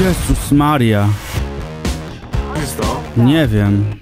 Jezus Maria. Nie wiem.